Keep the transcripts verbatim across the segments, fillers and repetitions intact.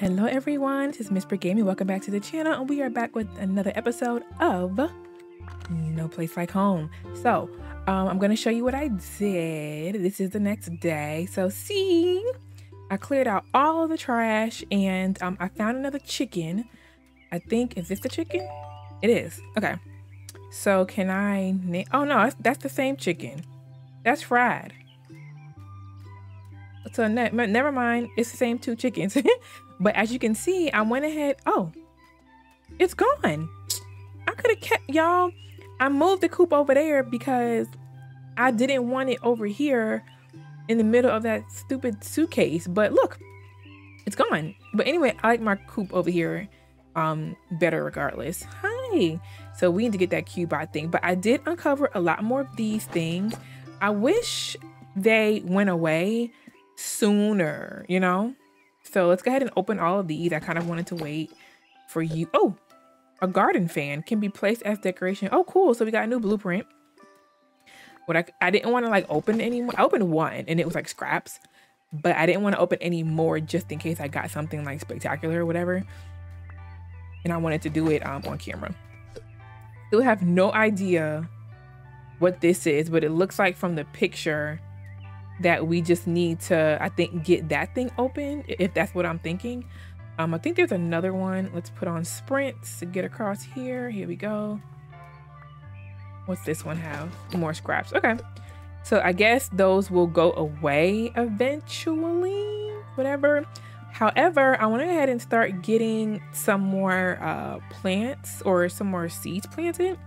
Hello everyone, this is MsBrittGaming. Welcome back to the channel, and we are back with another episode of No Place Like Home. So, um, I'm going to show you what I did. This is the next day. So, see, I cleared out all of the trash, and um, I found another chicken. I think, is this the chicken? It is. Okay. So, can I... Oh, no, that's, that's the same chicken. That's fried. So, ne never mind. It's the same two chickens. But as you can see, I went ahead. Oh, it's gone. I could have kept, y'all. I moved the coop over there because I didn't want it over here in the middle of that stupid suitcase. But look, it's gone. But anyway, I like my coop over here um, better regardless. Hi. So we need to get that Q-bot thing. But I did uncover a lot more of these things. I wish they went away sooner, you know? So let's go ahead and open all of these. I kind of wanted to wait for you. Oh, a garden fan can be placed as decoration. Oh, cool. So we got a new blueprint. What I, I didn't want to like open any. I opened one and it was like scraps, but I didn't want to open any more just in case I got something like spectacular or whatever. And I wanted to do it um, on camera. Still have no idea what this is, but it looks like from the picture that we just need to, I think, get that thing open, if that's what I'm thinking. Um, I think there's another one. Let's put on sprints to get across here. Here we go. What's this one have? More scraps. Okay. So I guess those will go away eventually, whatever. However, I want to go ahead and start getting some more uh, plants or some more seeds planted.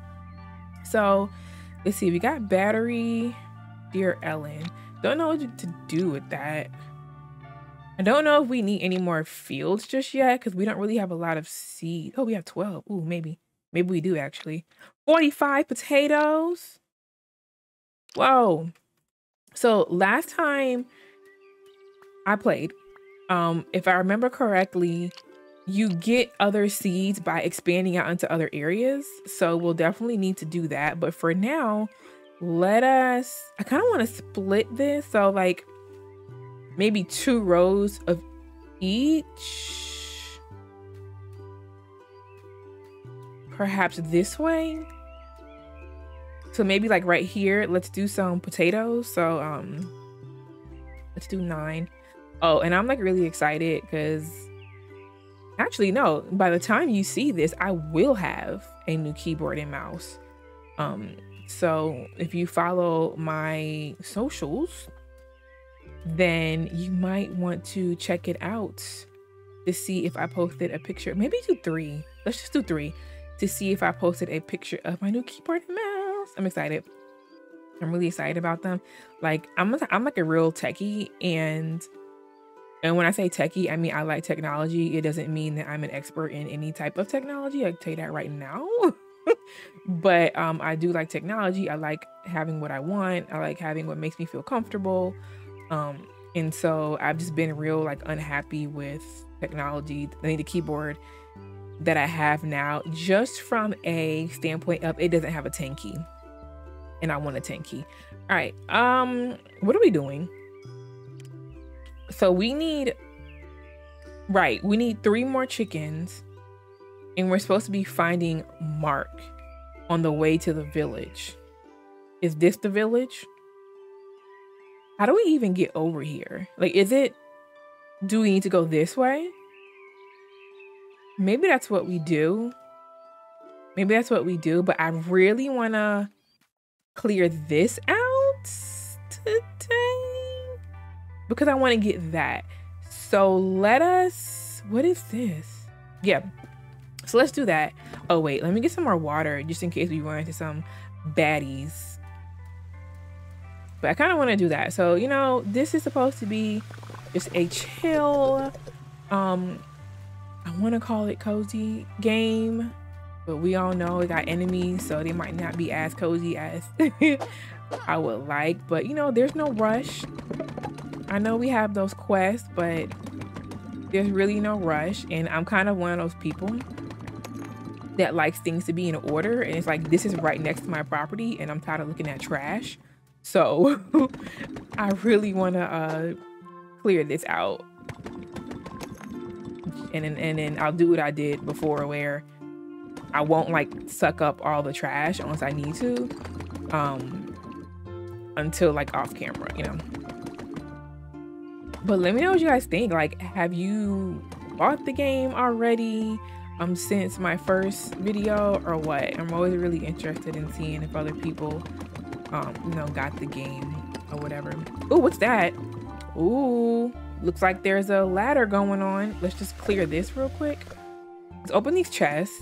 So let's see. We got battery. Dear Ellen. Don't know what to do with that. I don't know if we need any more fields just yet because we don't really have a lot of seed. Oh, we have twelve. Ooh, maybe. Maybe we do actually. forty-five potatoes. Whoa. So last time I played, um, if I remember correctly, you get other seeds by expanding out into other areas. So we'll definitely need to do that. But for now... Let us, I kind of want to split this. So like maybe two rows of each. Perhaps this way. So maybe like right here, let's do some potatoes. So um, let's do nine. Oh, and I'm like really excited because actually no, by the time you see this, I will have a new keyboard and mouse. Um, So if you follow my socials, then you might want to check it out to see if I posted a picture. Maybe do three. Let's just do three to see if I posted a picture of my new keyboard and mouse. I'm excited. I'm really excited about them. Like I'm, I'm like a real techie, and and when I say techie, I mean I like technology. It doesn't mean that I'm an expert in any type of technology. I can tell you that right now. But um, I do like technology. I like having what I want. I like having what makes me feel comfortable. Um, and so I've just been real like unhappy with technology. I think the keyboard that I have now, just from a standpoint of it doesn't have a ten key, and I want a ten key. All right. Um, what are we doing? So we need, right. We need three more chickens. And we're supposed to be finding Mark on the way to the village. Is this the village? How do we even get over here? Like, is it, do we need to go this way? Maybe that's what we do. Maybe that's what we do, but I really wanna clear this out today because I wanna get that. So let us, what is this? Yeah. So let's do that. Oh, wait, let me get some more water just in case we run into some baddies. But I kind of want to do that. So, you know, this is supposed to be just a chill, um, I want to call it cozy game. But we all know we got enemies, so they might not be as cozy as I would like. But, you know, there's no rush. I know we have those quests, but there's really no rush. And I'm kind of one of those people that likes things to be in order, and it's like, this is right next to my property and I'm tired of looking at trash. So I really wanna uh, clear this out. and then, and then I'll do what I did before where I won't like suck up all the trash unless I need to, um, until like off camera, you know. But let me know what you guys think. Like, have you bought the game already um since my first video or what? I'm always really interested in seeing if other people um you know got the game or whatever. Oh, what's that? Ooh, looks like there's a ladder going on. Let's just clear this real quick. Let's open these chests.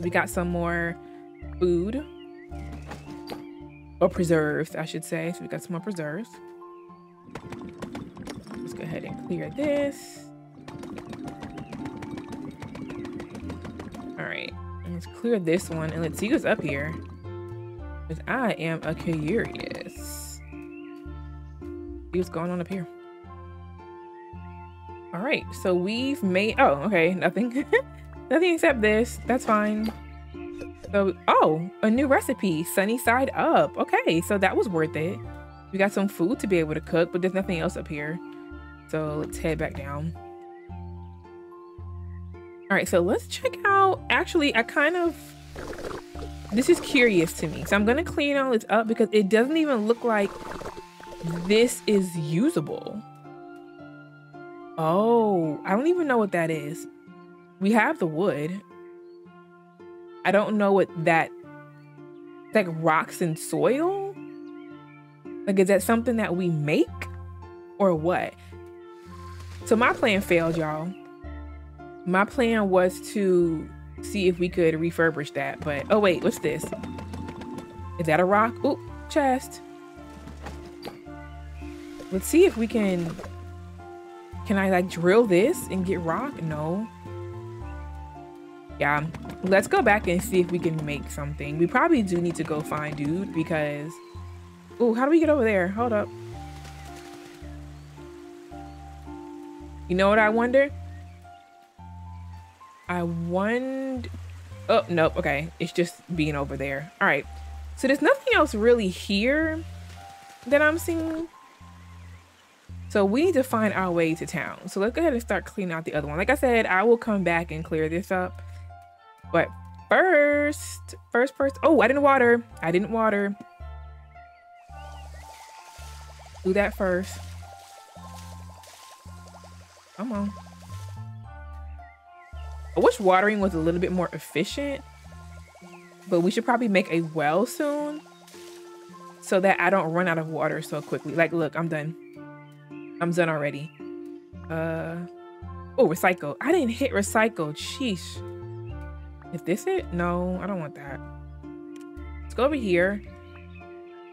We got some more food, or preserves I should say. So we got some more preserves. Let's go ahead and clear this. All right, let's clear this one and let's see what's up here, because I am a curious. See what's going on up here. All right, so we've made, oh, okay, nothing. Nothing except this. That's fine. So, oh, a new recipe, sunny side up. Okay, so that was worth it. We got some food to be able to cook, but there's nothing else up here. So let's head back down. All right, so let's check out, actually, I kind of, this is curious to me. So I'm gonna clean all this up because it doesn't even look like this is usable. Oh, I don't even know what that is. We have the wood. I don't know what that, like rocks and soil? Like, is that something that we make or what? So my plan failed, y'all. My plan was to see if we could refurbish that, but, oh wait, what's this? Is that a rock? Oop, chest. Let's see if we can, can I like drill this and get rock? No. Yeah, let's go back and see if we can make something. We probably do need to go find dude because, ooh, how do we get over there? Hold up. You know what I wonder? I wonder, oh, nope, okay. It's just being over there. All right, so there's nothing else really here that I'm seeing. So we need to find our way to town. So let's go ahead and start cleaning out the other one. Like I said, I will come back and clear this up. But first, first, first, oh, I didn't water. I didn't water. Do that first. Come on. I wish watering was a little bit more efficient, but we should probably make a well soon so that I don't run out of water so quickly. Like, look, I'm done. I'm done already. Uh, oh, recycle. I didn't hit recycle, sheesh. Is this it? No, I don't want that. Let's go over here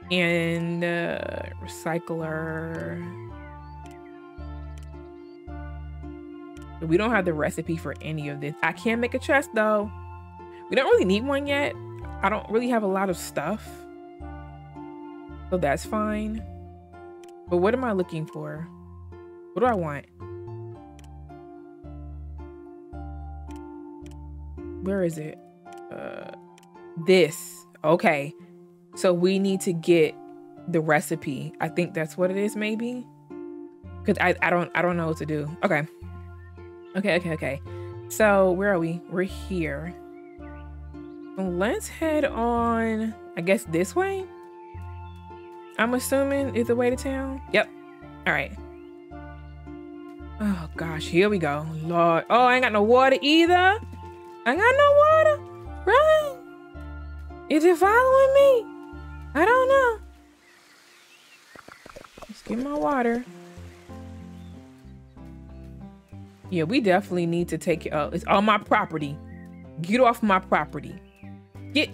and uh, recycler. We don't have the recipe for any of this. I can make a chest though. We don't really need one yet. I don't really have a lot of stuff, so that's fine. But what am I looking for? What do I want? Where is it? Uh, this. Okay. So we need to get the recipe. I think that's what it is, maybe. Cause I, I don't I don't know what to do. Okay. Okay, okay, okay. So where are we? We're here. Let's head on, I guess this way. I'm assuming is the way to town. Yep. All right. Oh gosh, here we go. Lord. Oh, I ain't got no water either. I got no water, right? Is it following me? I don't know. Let's get my water. Yeah, we definitely need to take it up. It's on my property. Get off my property. Get,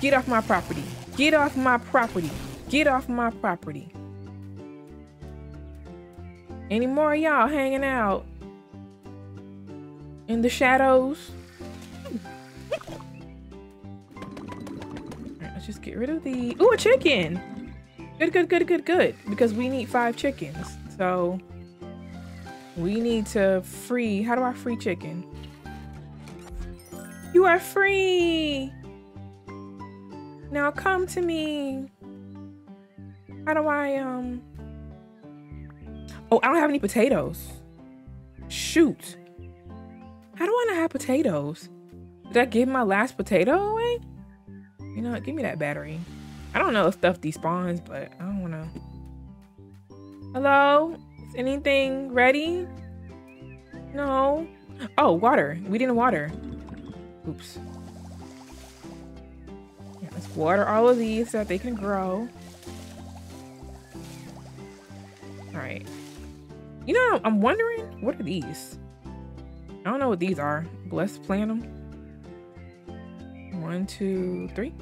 get off my property. Get off my property. Get off my property. Any more of y'all hanging out in the shadows? Just get rid of the, ooh, a chicken. Good, good, good, good, good. Because we need five chickens. So we need to free, how do I free chicken? You are free. Now come to me. How do I, um, oh, I don't have any potatoes. Shoot. How do I not have potatoes? Did I give my last potato away? You know what? Give me that battery. I don't know if stuff despawns, but I don't want to. Hello? Is anything ready? No. Oh, water. We didn't water. Oops. Yeah, let's water all of these so that they can grow. All right. You know, I'm wondering, what are these? I don't know what these are, but let's plant them. One, two, three.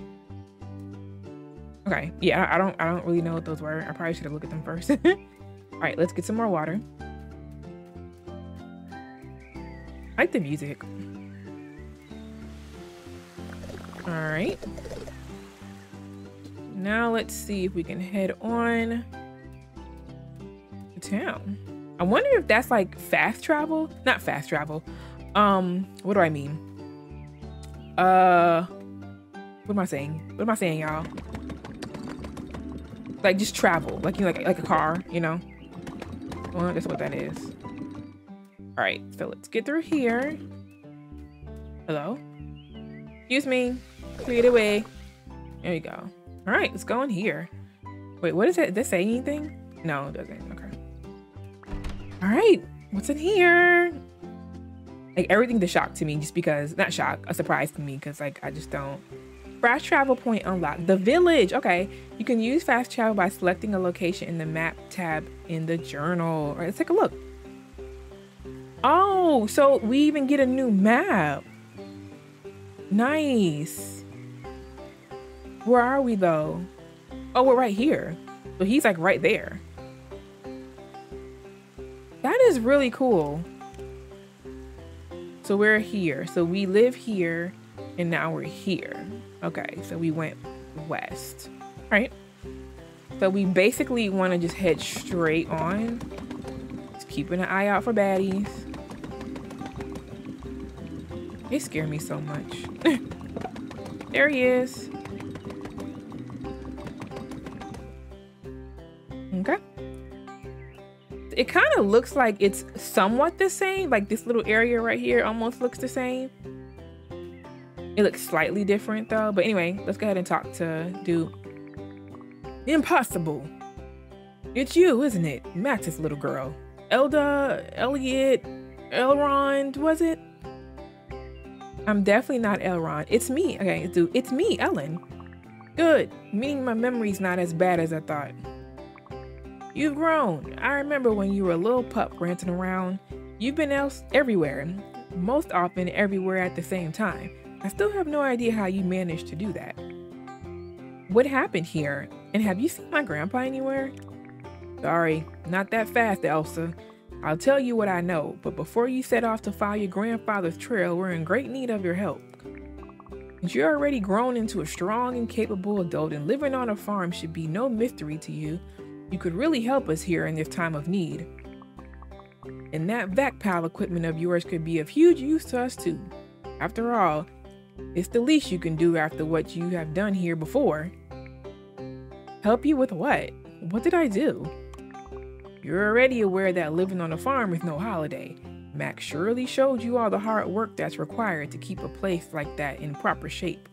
Okay, yeah, I don't, I don't really know what those were. I probably should have looked at them first. All right, let's get some more water. I like the music. All right. Now let's see if we can head on to town. I wonder if that's like fast travel. Not fast travel. Um, what do I mean? Uh, what am I saying? What am I saying, y'all? Like just travel, like you know, like like a car, you know. Well, that's what that is. All right, so let's get through here. Hello. Excuse me. Clear the way. There you go. All right, let's go in here. Wait, what is it? Does that say anything? No, it doesn't. Okay. All right, what's in here? Like everything's a shock to me just because, not shock, a surprise to me because like I just don't. Fast travel point unlocked. The village, okay. You can use fast travel by selecting a location in the map tab in the journal. All right, let's take a look. Oh, so we even get a new map. Nice. Where are we though? Oh, we're right here. So he's like right there. That is really cool. So we're here. So we live here and now we're here. Okay, so we went west. All right. So we basically want to just head straight on. Just keeping an eye out for baddies. They scare me so much. There he is. Okay. It kind of looks like it's somewhat the same. Like this little area right here almost looks the same. It looks slightly different though. But anyway, let's go ahead and talk to dude. Impossible. It's you, isn't it? Max's little girl. Elda, Elliot, Elrond, was it? I'm definitely not Elrond. It's me. Okay, dude, it's me, Ellen. Good, meaning my memory's not as bad as I thought. You've grown. I remember when you were a little pup ranting around. You've been else everywhere, most often everywhere at the same time. I still have no idea how you managed to do that. What happened here? And have you seen my grandpa anywhere? Sorry, not that fast, Elsa. I'll tell you what I know, but before you set off to follow your grandfather's trail, we're in great need of your help. Since you're already grown into a strong and capable adult and living on a farm should be no mystery to you, you could really help us here in this time of need. And that vac pile equipment of yours could be of huge use to us too. After all, it's the least you can do after what you have done here before. Help you with what? What did I do? You're already aware that living on a farm is no holiday. Max surely showed you all the hard work that's required to keep a place like that in proper shape.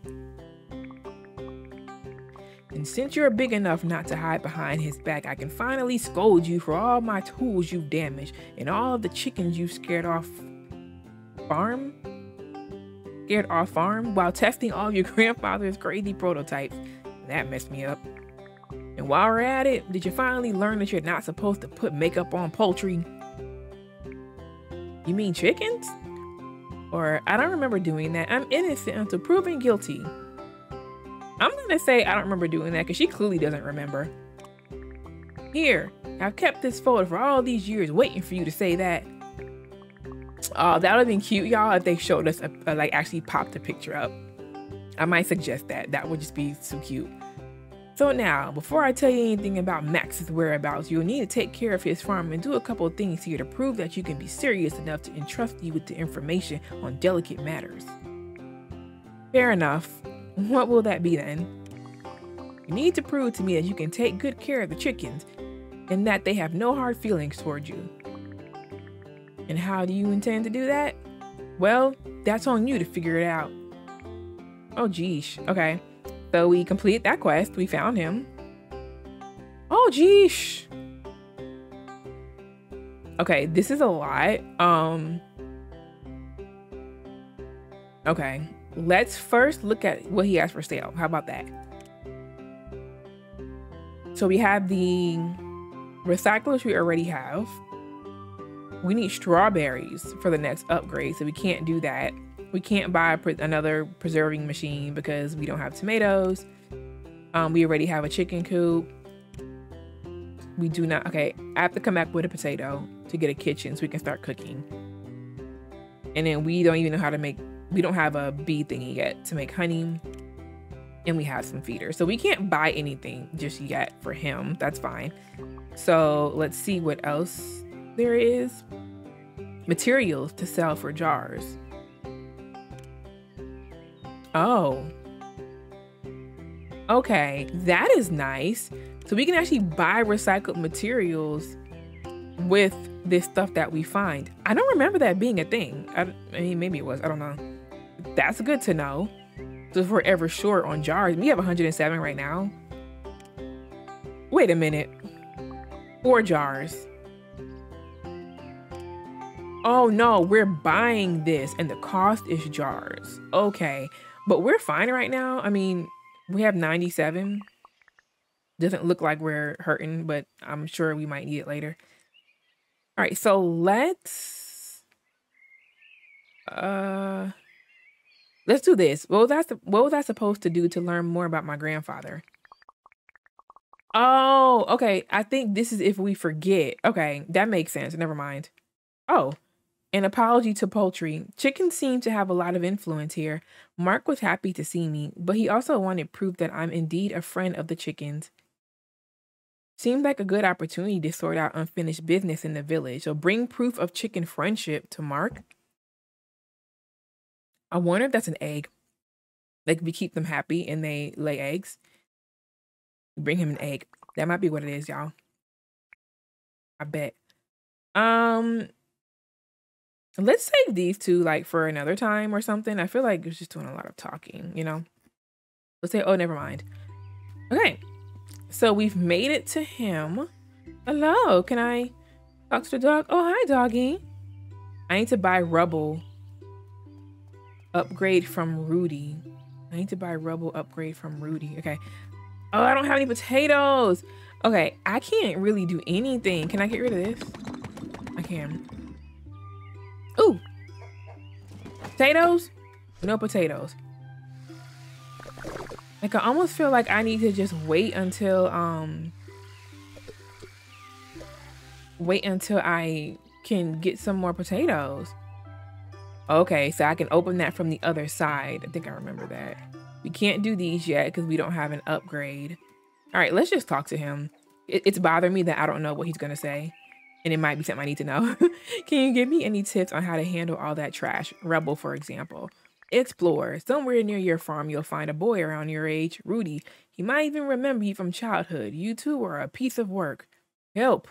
And since you're big enough not to hide behind his back, I can finally scold you for all my tools you've damaged and all of the chickens you've scared off farm. Scared off farm while testing all your grandfather's crazy prototypes. That messed me up. And while we're at it, did you finally learn that you're not supposed to put makeup on poultry? You mean chickens? Or I don't remember doing that. I'm innocent until proven guilty. I'm gonna say I don't remember doing that because she clearly doesn't remember. Here, I've kept this folder for all these years waiting for you to say that. Oh, that would have been cute, y'all, if they showed us, a, a, like actually popped a picture up. I might suggest that. That would just be so cute. So now, before I tell you anything about Max's whereabouts, you'll need to take care of his farm and do a couple of things here to prove that you can be serious enough to entrust you with the information on delicate matters. Fair enough. What will that be then? You need to prove to me that you can take good care of the chickens and that they have no hard feelings toward you. And how do you intend to do that? Well, that's on you to figure it out. Oh, geesh. Okay. So we completed that quest. We found him. Oh, geesh. Okay, this is a lot. Um, okay, let's first look at what he has for sale. How about that? So we have the recyclers we already have. We need strawberries for the next upgrade, so we can't do that. We can't buy pre another preserving machine because we don't have tomatoes. Um, we already have a chicken coop. We do not, okay, I have to come back with a potato to get a kitchen so we can start cooking. And then we don't even know how to make, we don't have a bee thingy yet to make honey. And we have some feeders. So we can't buy anything just yet for him, that's fine. So let's see what else there is. Materials to sell for jars. Oh. Okay, that is nice. So we can actually buy recycled materials with this stuff that we find. I don't remember that being a thing. I, I mean, maybe it was, I don't know. That's good to know. So if we're ever short on jars, we have one hundred seven right now. Wait a minute, four jars. Oh no, we're buying this and the cost is jars. Okay, but we're fine right now. I mean, we have ninety-seven. Doesn't look like we're hurting, but I'm sure we might need it later. All right, so let's uh let's do this. What was I, what was I supposed to do to learn more about my grandfather? Oh, okay. I think this is if we forget. Okay, that makes sense. Never mind. Oh, an apology to poultry. Chickens seem to have a lot of influence here. Mark was happy to see me, but he also wanted proof that I'm indeed a friend of the chickens. Seemed like a good opportunity to sort out unfinished business in the village. So bring proof of chicken friendship to Mark. I wonder if that's an egg. Like we keep them happy and they lay eggs. Bring him an egg. That might be what it is, y'all. I bet. Um, let's save these two like for another time or something. I feel like it's just doing a lot of talking, you know? Let's say, oh, never mind. Okay. So we've made it to him. Hello, can I talk to the dog? Oh, hi, doggy. I need to buy rubble. Upgrade from Rudy. I need to buy rubble upgrade from Rudy. Okay. Oh, I don't have any potatoes. Okay, I can't really do anything. Can I get rid of this? I can. Ooh. Potatoes? No potatoes. Like, I almost feel like I need to just wait until, um, wait until I can get some more potatoes. Okay, so I can open that from the other side. I think I remember that. We can't do these yet because we don't have an upgrade. All right, let's just talk to him. It, it's bothering me that I don't know what he's going to say. And it might be something I need to know. Can you give me any tips on how to handle all that trash? Rubble, for example. Explore. Somewhere near your farm, you'll find a boy around your age, Rudy. He might even remember you from childhood. You two are a piece of work. Help.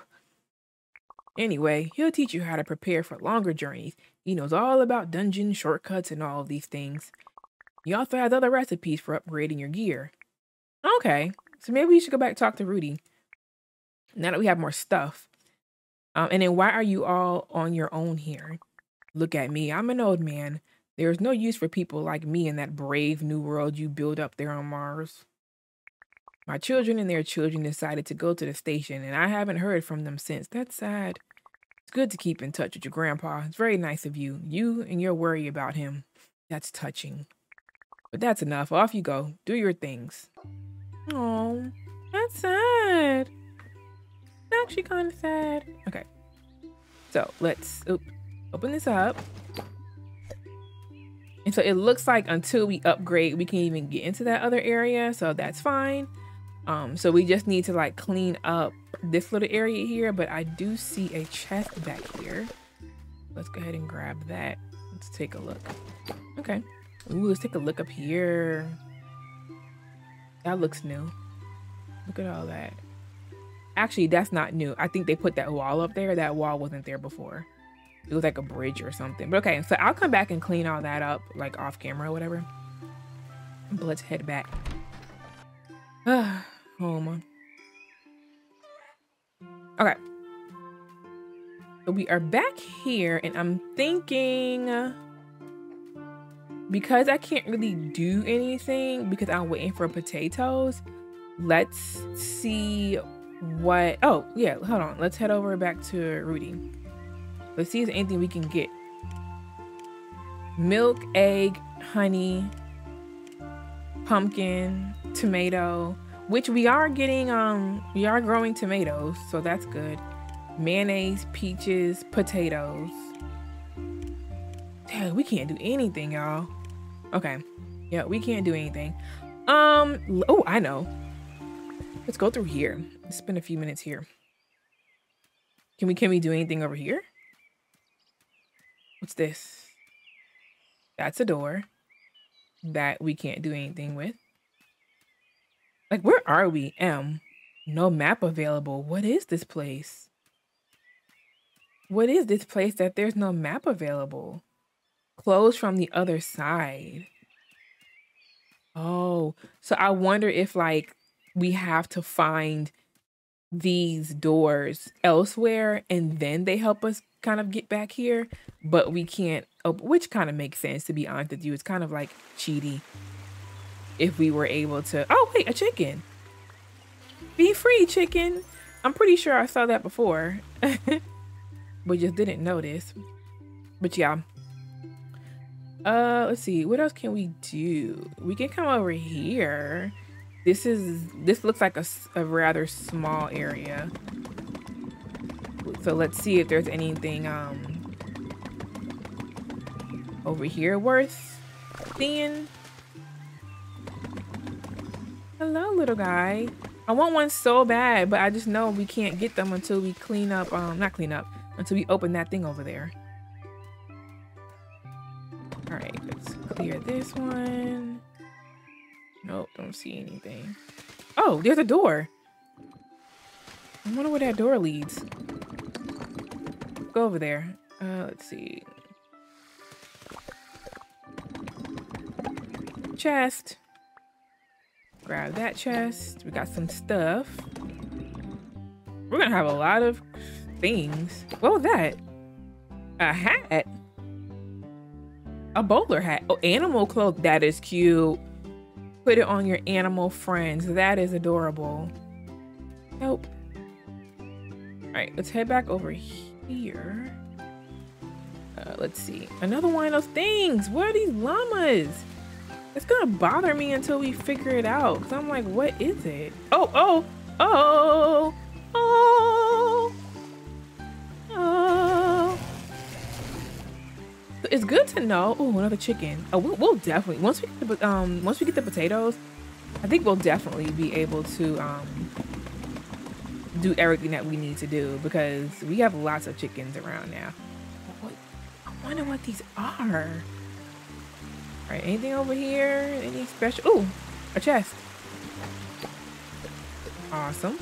Anyway, he'll teach you how to prepare for longer journeys. He knows all about dungeon shortcuts and all of these things. He also has other recipes for upgrading your gear. Okay, so maybe you should go back and talk to Rudy. Now that we have more stuff. Um, and then why are you all on your own here? Look at me. I'm an old man. There's no use for people like me in that brave new world you build up there on Mars. My children and their children decided to go to the station, and I haven't heard from them since. That's sad. It's good to keep in touch with your grandpa. It's very nice of you. You and your worry about him. That's touching. But that's enough. Off you go. Do your things. Oh, that's sad. It's actually kind of sad. Okay. So let's oops, open this up. And so it looks like until we upgrade, we can't even get into that other area. So that's fine. Um, so we just need to like clean up this little area here. But I do see a chest back here. Let's go ahead and grab that. Let's take a look. Okay. Ooh, let's take a look up here. That looks new. Look at all that. Actually, that's not new. I think they put that wall up there. That wall wasn't there before. It was like a bridge or something. But okay, so I'll come back and clean all that up, like off camera or whatever. But let's head back. Home. Okay. So we are back here, and I'm thinking, because I can't really do anything because I'm waiting for potatoes, let's see what, oh yeah, hold on. Let's head over back to Rudy. Let's see if there's anything we can get. Milk, egg, honey, pumpkin, tomato, which we are getting, um, we are growing tomatoes, so that's good. Mayonnaise, peaches, potatoes. Dang, we can't do anything, y'all. Okay, yeah, we can't do anything. Um, oh, I know. Let's go through here. Let's spend a few minutes here. Can we, can we do anything over here? What's this? That's a door that we can't do anything with. Like, where are we? M, no map available. What is this place? What is this place that there's no map available? Closed from the other side. Oh, so I wonder if like we have to find these doors elsewhere and then they help us kind of get back here, but we can't, which kind of makes sense, to be honest with you. It's kind of like cheaty if we were able to, oh wait, a chicken. Be free, chicken. I'm pretty sure I saw that before, but just didn't notice. But yeah. Uh, let's see, what else can we do? We can come over here. This is, this looks like a, a rather small area. So let's see if there's anything um, over here worth seeing. Hello, little guy. I want one so bad, but I just know we can't get them until we clean up, um, not clean up, until we open that thing over there. All right, let's clear this one. Nope, don't see anything. Oh, there's a door. I wonder where that door leads. Go over there. Uh, let's see. Chest. Grab that chest. We got some stuff. We're gonna have a lot of things. What was that? A hat. A bowler hat. Oh, animal cloak. That is cute. Put it on your animal friends. That is adorable. Nope. All right, let's head back over here. Uh, let's see. Another one of those things. What are these llamas? It's gonna bother me until we figure it out. Cause I'm like, what is it? Oh, oh, oh, oh, oh. It's good to know. Oh, another chicken. Oh, we'll, we'll definitely, once we get the, um, once we get the potatoes, I think we'll definitely be able to um, do everything that we need to do because we have lots of chickens around now. What, I wonder what these are. All right, anything over here? Any special? Oh, a chest. Awesome.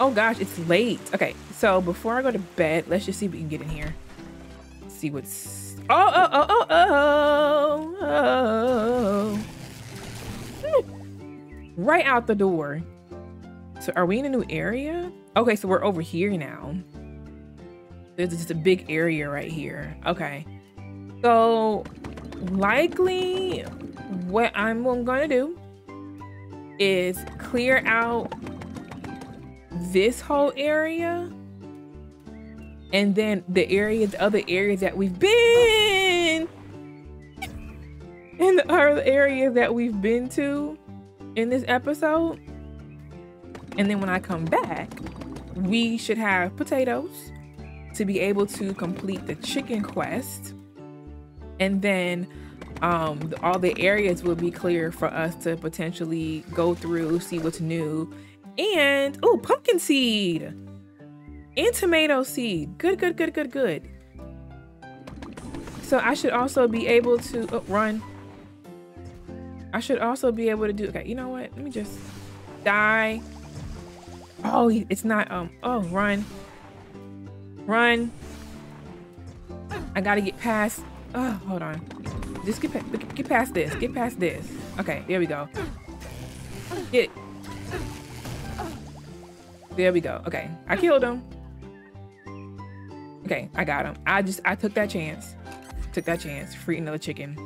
Oh gosh, it's late. Okay, so before I go to bed, let's just see if we can get in here. Let's see what's. Oh, oh, oh, oh, oh, oh. Hmm. Right out the door. So are we in a new area? Okay, so we're over here now. There's just a big area right here. Okay. So likely what I'm gonna do is clear out this whole area and then the areas, the other areas that we've been and the other areas that we've been to in this episode. And then when I come back, we should have potatoes to be able to complete the chicken quest. And then um, all the areas will be clear for us to potentially go through, see what's new. And, oh, pumpkin seed and tomato seed. Good, good, good, good, good. So I should also be able to oh, run. I should also be able to do, okay, you know what? Let me just die. Oh, it's not, um, oh, run. Run. I gotta get past. Oh, hold on. Just get pa get past this. Get past this. Okay, there we go. Get it. There we go. Okay, I killed him. Okay, I got him. I just I took that chance. Took that chance. Free another chicken.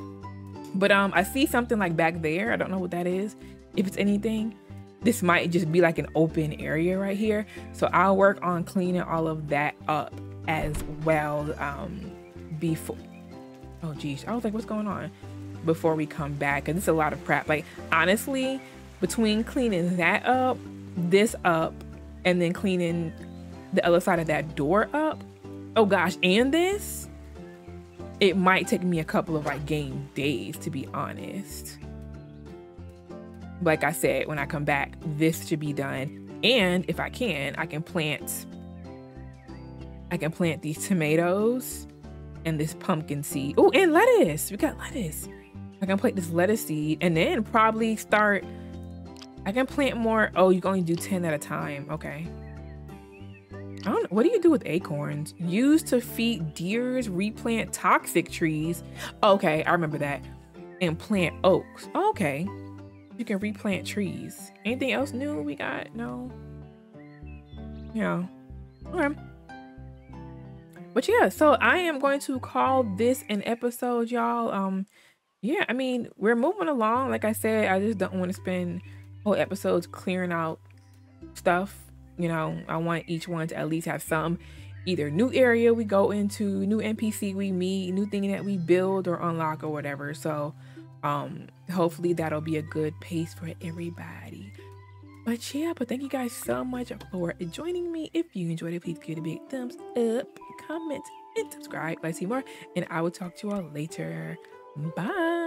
But um, I see something like back there. I don't know what that is. If it's anything, this might just be like an open area right here. So I'll work on cleaning all of that up as well. Um, before. Oh geez, I was like, what's going on? Before we come back, because it's a lot of crap. Like honestly, between cleaning that up, this up, and then cleaning the other side of that door up. Oh gosh, and this, it might take me a couple of like game days, to be honest. Like I said, when I come back, this should be done. And if I can, I can plant, I can plant these tomatoes and this pumpkin seed. Oh, and lettuce, we got lettuce. I can plant this lettuce seed and then probably start, I can plant more. Oh, you can only do ten at a time, okay. I don't, what do you do with acorns? Used to feed deers, replant toxic trees. Okay, I remember that. And plant oaks, okay. You can replant trees. Anything else new we got? No. Yeah. Okay. But yeah, so I am going to call this an episode, y'all. Um, yeah, I mean, we're moving along. Like I said, I just don't want to spend whole episodes clearing out stuff. You know, I want each one to at least have some either new area we go into, new N P C we meet, new thing that we build or unlock or whatever. So um hopefully that'll be a good pace for everybody. But yeah, but thank you guys so much for joining me. If you enjoyed it, please give it a big thumbs up, comment, and subscribe if I see more, and I will talk to you all later. Bye.